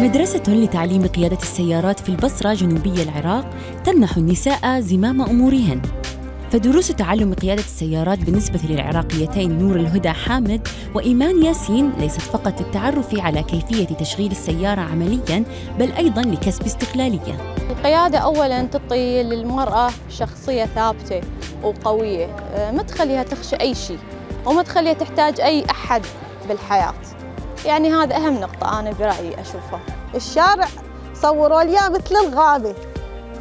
مدرسة لتعليم قيادة السيارات في البصرة جنوبية العراق تمنح النساء زمام أمورهن، فدروس تعلم قيادة السيارات بالنسبة للعراقيتين نور الهدى حامد وإيمان ياسين ليست فقط للتعرف على كيفية تشغيل السيارة عملياً، بل أيضاً لكسب استقلالية. القيادة أولاً تعطي للمرأة شخصية ثابتة وقوية، ما تخليها تخشى أي شيء وما تخليها تحتاج أي أحد بالحياة، يعني هذا أهم نقطة أنا برأيي أشوفها. الشارع صوروا لي مثل الغابة،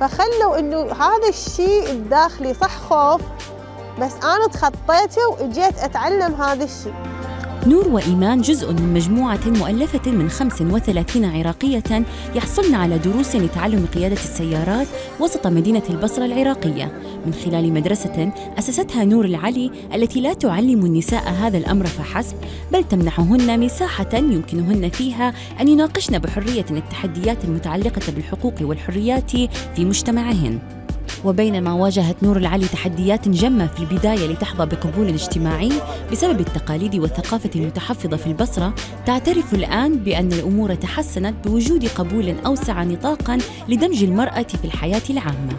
فخلوا إنه هذا الشيء الداخلي صح خوف، بس أنا تخطيته وإجيت أتعلم هذا الشيء. نور وإيمان جزء من مجموعة مؤلفة من 35 عراقية يحصلن على دروس لتعلم قيادة السيارات وسط مدينة البصرة العراقية من خلال مدرسة أسستها نور العلي، التي لا تعلم النساء هذا الأمر فحسب، بل تمنحهن مساحة يمكنهن فيها أن يناقشن بحرية التحديات المتعلقة بالحقوق والحريات في مجتمعهن. وبينما واجهت نور العلي تحديات جمة في البداية لتحظى بقبول اجتماعي بسبب التقاليد والثقافة المتحفظة في البصرة، تعترف الآن بأن الأمور تحسنت بوجود قبول أوسع نطاقاً لدمج المرأة في الحياة العامة.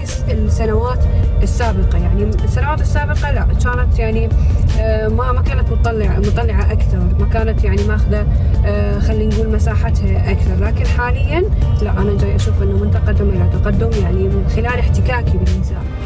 عكس السنوات السابقة، يعني السنوات السابقة لا كانت يعني ما كانت مطلعة أكثر، ما كانت يعني ماخذة خلينا نقول مساحتها أكثر، لكن حاليا لا، أنا جاي أشوف إنه من تقدم إلى تقدم، يعني من خلال احتكاكي بالنساء.